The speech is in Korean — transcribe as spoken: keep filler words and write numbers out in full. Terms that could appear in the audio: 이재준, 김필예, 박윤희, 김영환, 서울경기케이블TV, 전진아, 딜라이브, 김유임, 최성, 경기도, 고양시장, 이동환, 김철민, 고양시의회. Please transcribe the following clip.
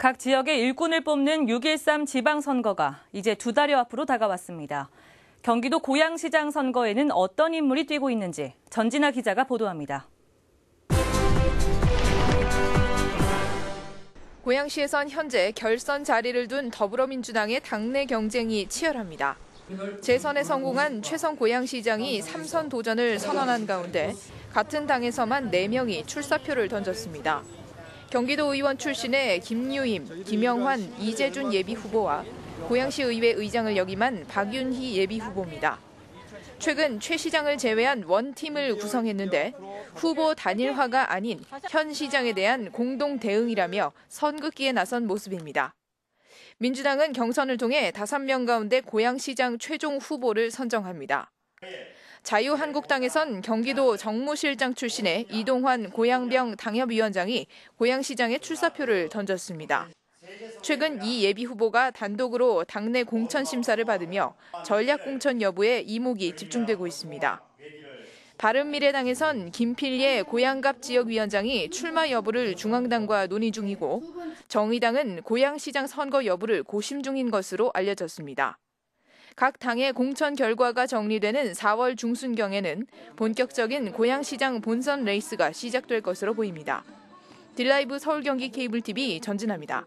각 지역의 일꾼을 뽑는 육 일삼 지방선거가 이제 두 달여 앞으로 다가왔습니다. 경기도 고양시장 선거에는 어떤 인물이 뛰고 있는지 전진아 기자가 보도합니다. 고양시에선 현재 결선 자리를 둔 더불어민주당의 당내 경쟁이 치열합니다. 재선에 성공한 최성 고양시장이 삼선 도전을 선언한 가운데 같은 당에서만 네 명이 출사표를 던졌습니다. 경기도 의원 출신의 김유임, 김영환, 이재준 예비후보와 고양시 의회 의장을 역임한 박윤희 예비후보입니다. 최근 최 시장을 제외한 원팀을 구성했는데 후보 단일화가 아닌 현 시장에 대한 공동 대응이라며 선긋기에 나선 모습입니다. 민주당은 경선을 통해 다섯 명 가운데 고양시장 최종 후보를 선정합니다. 자유한국당에선 경기도 정무실장 출신의 이동환 고양병 당협위원장이 고양시장에 출사표를 던졌습니다. 최근 이 예비후보가 단독으로 당내 공천심사를 받으며 전략공천 여부에 이목이 집중되고 있습니다. 바른미래당에선 김필예 고양갑 지역위원장이 출마 여부를 중앙당과 논의 중이고 정의당은 고양시장 선거 여부를 고심 중인 것으로 알려졌습니다. 각 당의 공천 결과가 정리되는 사월 중순경에는 본격적인 고양시장 본선 레이스가 시작될 것으로 보입니다. 딜라이브 서울경기케이블티비 전진아입니다.